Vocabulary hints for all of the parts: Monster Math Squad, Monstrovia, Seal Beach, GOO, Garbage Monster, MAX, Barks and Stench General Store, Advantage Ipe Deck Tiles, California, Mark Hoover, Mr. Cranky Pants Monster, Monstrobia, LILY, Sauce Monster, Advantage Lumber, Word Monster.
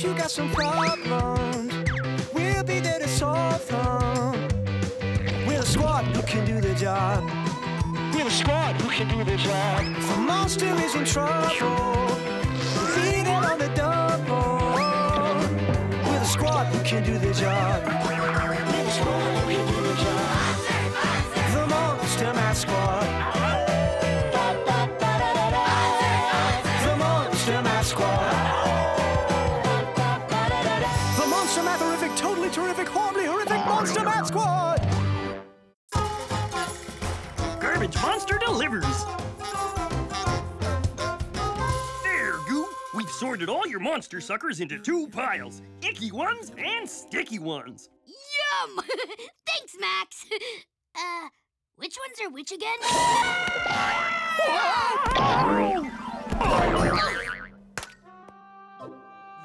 Perhaps you got some problems. We'll be there to solve them. We're the squad who can do the job. We're the squad who can do the job. The monster is in trouble. We'll be there on the double. We're the squad who can do the job. We're the squad who can do the job. The Monster Math Squad. Terrific, horribly horrific Monster Math Squad! Garbage Monster delivers! There, Goo! We've sorted all your monster suckers into two piles. Icky ones and sticky ones. Yum! Thanks, Max! Which ones are which again?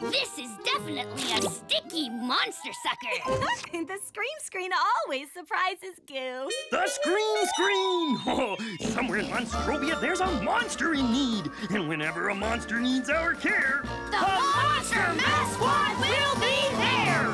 This is definitely a sticky monster sucker. The Scream Screen always surprises Goo. The Scream Screen! Oh, somewhere in Monstrobia, there's a monster in need. And whenever a monster needs our care, the Monster Math Squad will be there!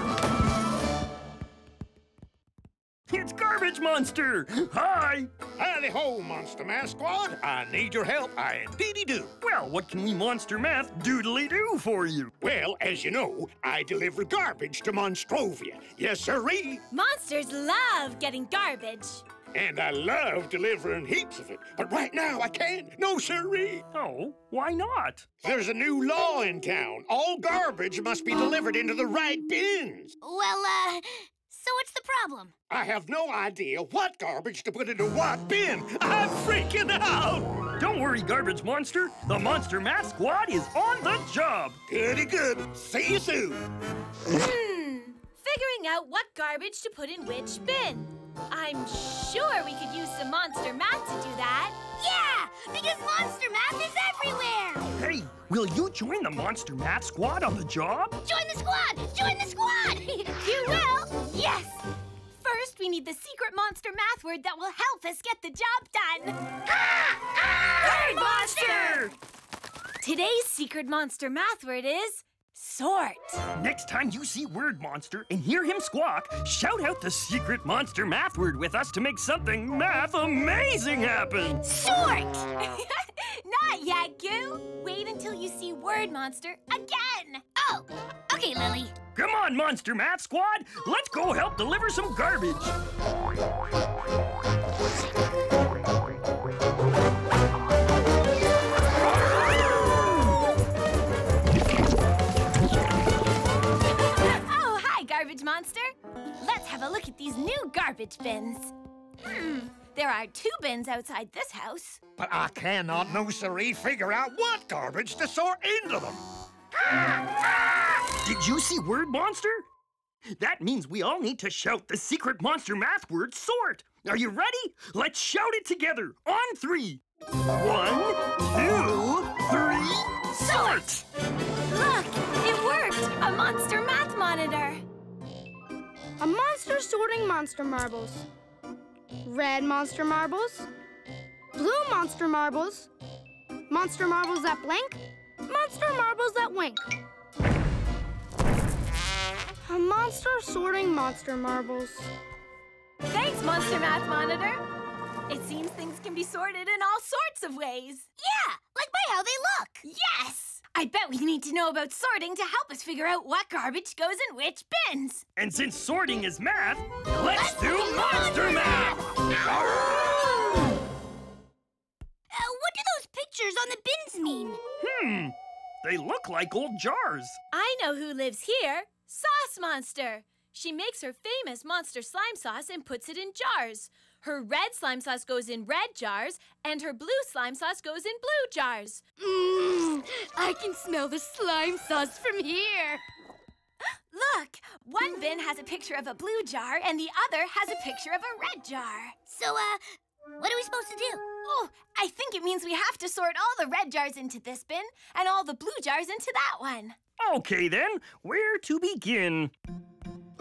It's Garbage Monster! Hi! Howdy ho, Monster Math Squad. I need your help, I indeedy do. Well, what can we Monster Math doodly do for you? Well, as you know, I deliver garbage to Monstrovia. Yes, sirree. Monsters love getting garbage. And I love delivering heaps of it. But right now, I can't. No, sirree. Oh, why not? There's a new law in town. All garbage must be delivered into the right bins. Well, so what's the problem? I have no idea what garbage to put into what bin. I'm freaking out! Don't worry, Garbage Monster. The Monster Math Squad is on the job. Goody good. See you soon. Figuring out what garbage to put in which bin. I'm sure we could use some Monster Math to do that. Yeah, because Monster Math is everywhere. Hey, will you join the Monster Math Squad on the job? Join the squad! Join the squad! You will? Yes! First, we need the secret monster math word that will help us get the job done. Word Monster! Today's secret monster math word is... sort. Next time you see Word Monster and hear him squawk, shout out the secret monster math word with us to make something math amazing happen. Sort! Not yet, Goo. Wait until you see Word Monster again. Oh, okay, Lily. Come on, Monster Math Squad. Let's go help deliver some garbage. Monster, let's have a look at these new garbage bins. There are two bins outside this house. But I cannot, no siree, figure out what garbage to sort into them. Did you see Word Monster? That means we all need to shout the secret monster math word sort. Are you ready? Let's shout it together on 3. 1, 2, 3, sort! Look, it worked! A monster math monitor. A monster sorting monster marbles. Red monster marbles. Blue monster marbles. Monster marbles that blink. Monster marbles that wink. A monster sorting monster marbles. Thanks, Monster Math Monitor. It seems things can be sorted in all sorts of ways. Yeah, like by how they look. Yes! I bet we need to know about sorting to help us figure out what garbage goes in which bins. And since sorting is math, let's do Monster Math! What do those pictures on the bins mean? They look like old jars. I know who lives here. Sauce Monster. She makes her famous monster slime sauce and puts it in jars. Her red slime sauce goes in red jars, and her blue slime sauce goes in blue jars. I can smell the slime sauce from here. Look, one bin has a picture of a blue jar, and the other has a picture of a red jar. So, what are we supposed to do? Oh, I think it means we have to sort all the red jars into this bin, and all the blue jars into that one. Okay then, where to begin?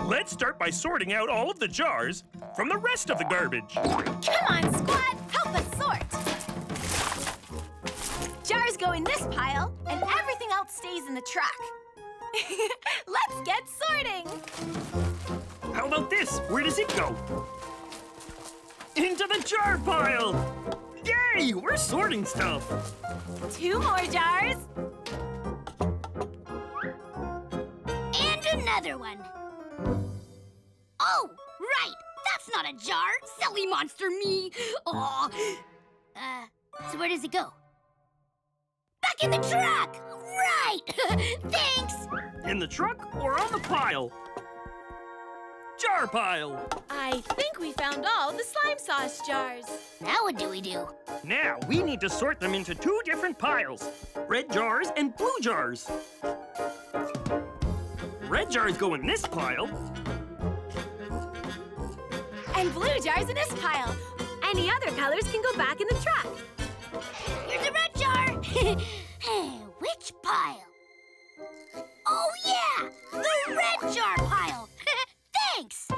Let's start by sorting out all of the jars from the rest of the garbage. Come on, squad! Help us sort! Jars go in this pile, and everything else stays in the truck. Let's get sorting! How about this? Where does it go? Into the jar pile! Yay! We're sorting stuff! 2 more jars. And another one. Oh, right! That's not a jar! Silly monster me! Aw. So where does it go? Back in the truck! Right! Thanks! In the truck or on the pile? Jar pile! I think we found all the slime sauce jars. Now what do? Now we need to sort them into 2 different piles. Red jars and blue jars. Red jars go in this pile. And blue jars in this pile. Any other colors can go back in the truck. Here's a red jar! Which pile? Oh, yeah! The red jar pile! Thanks!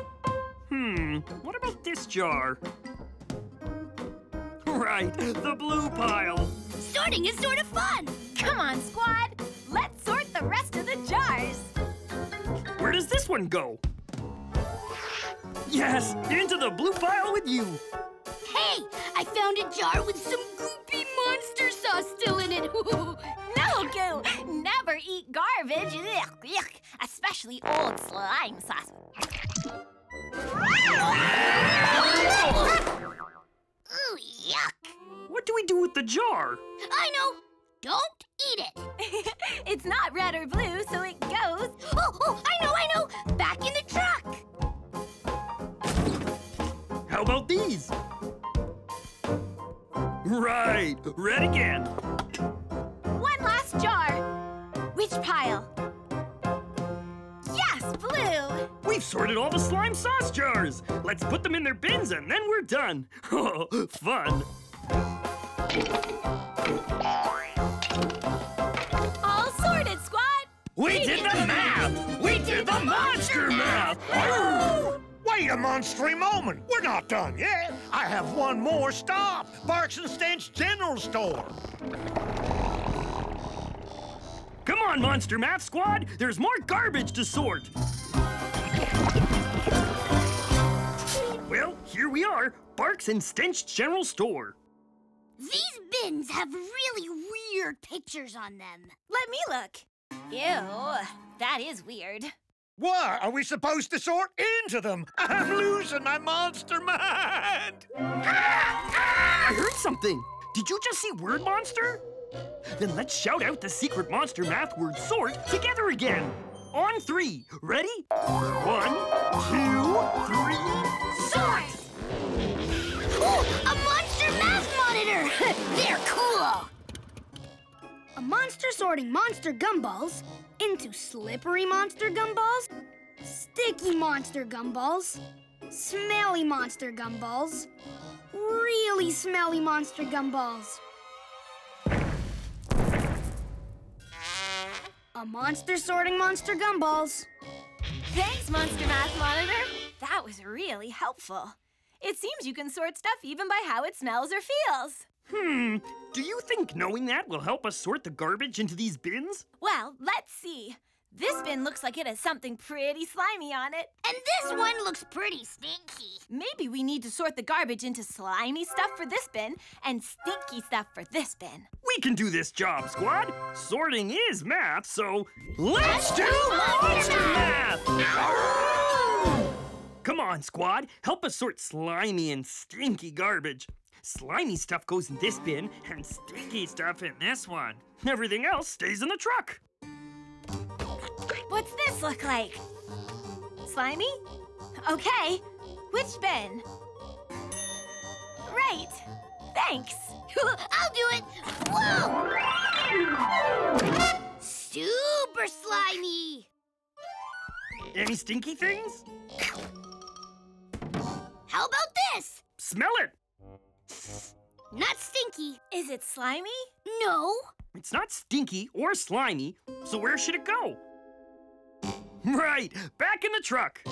What about this jar? Right, the blue pile! Sorting is sort of fun! Come on, squad! Let's sort the rest of the jars! Where does this one go? Yes, into the blue pile with you! Hey, I found a jar with some goopy monster sauce still in it. No, Goo! Never eat garbage. Yuck, yuck. Especially old slime sauce. Ooh, yuck. What do we do with the jar? I know. Don't eat it. It's not red or blue, so it goes... Oh, I know. Back in the truck. How about these? Right, red again. One last jar. Which pile? Yes, blue. We've sorted all the slime sauce jars. Let's put them in their bins and then we're done. Fun. All sorted, squad. We did the math. We did the monster math. Wait a monstery moment! We're not done yet! I have one more stop! Barks and Stench General Store! Come on, Monster Math Squad! There's more garbage to sort! Well, here we are, Barks and Stench General Store. These bins have really weird pictures on them. Let me look. Ew, that is weird. Why are we supposed to sort into them? I'm losing my monster mind! I heard something! Did you just see Word Monster? Then let's shout out the secret monster math word sort together again! On 3, ready? 1, 2, 3, sort! Oh, a monster math monitor! They're cool! A monster sorting monster gumballs into slippery monster gumballs, sticky monster gumballs, smelly monster gumballs, really smelly monster gumballs. A monster sorting monster gumballs. Thanks, Monster Math Monitor. That was really helpful. It seems you can sort stuff even by how it smells or feels. Do you think knowing that will help us sort the garbage into these bins? Well, let's see. This bin looks like it has something pretty slimy on it. And this one looks pretty stinky. Maybe we need to sort the garbage into slimy stuff for this bin and stinky stuff for this bin. We can do this job, squad. Sorting is math, so let's do monster math! Come on, squad. Help us sort slimy and stinky garbage. Slimy stuff goes in this bin, and sticky stuff in this one. Everything else stays in the truck. What's this look like? Slimy? Okay. Which bin? Right. Thanks. I'll do it. Whoa! Super slimy. Any stinky things? How about this? Smell it. Not stinky. Is it slimy? No. It's not stinky or slimy, so where should it go? Right, back in the truck.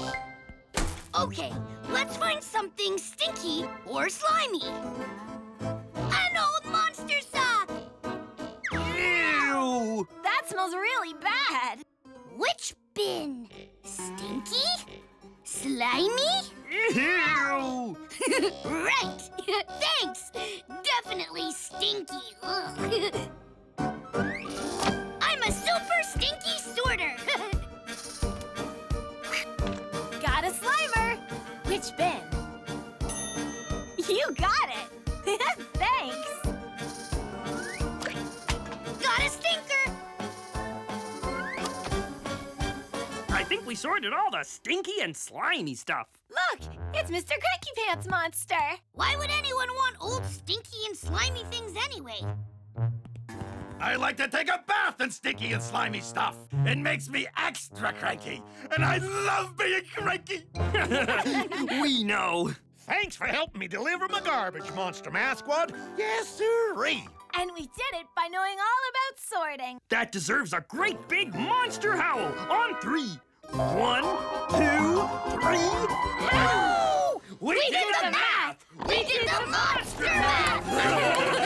Okay, let's find something stinky or slimy. An old monster sock! Ew! That smells really bad. which bin? Stinky? Slimy? Ew! Right! Thanks! Definitely stinky! I'm a super stinky sorter! Got a Slimer! Which bin? You got it! Thanks! Got a stinker! I think we sorted all the stinky and slimy stuff. Look! It's Mr. Cranky Pants Monster! Why would anyone want old stinky and slimy things anyway? I like to take a bath in stinky and slimy stuff. It makes me extra cranky, and I love being cranky! We know! Thanks for helping me deliver my garbage, Monster Math Squad. Yes, sirree! And we did it by knowing all about sorting. That deserves a great big monster howl on 3. 1, 2, 3, howl! We did the math! We did the monster math!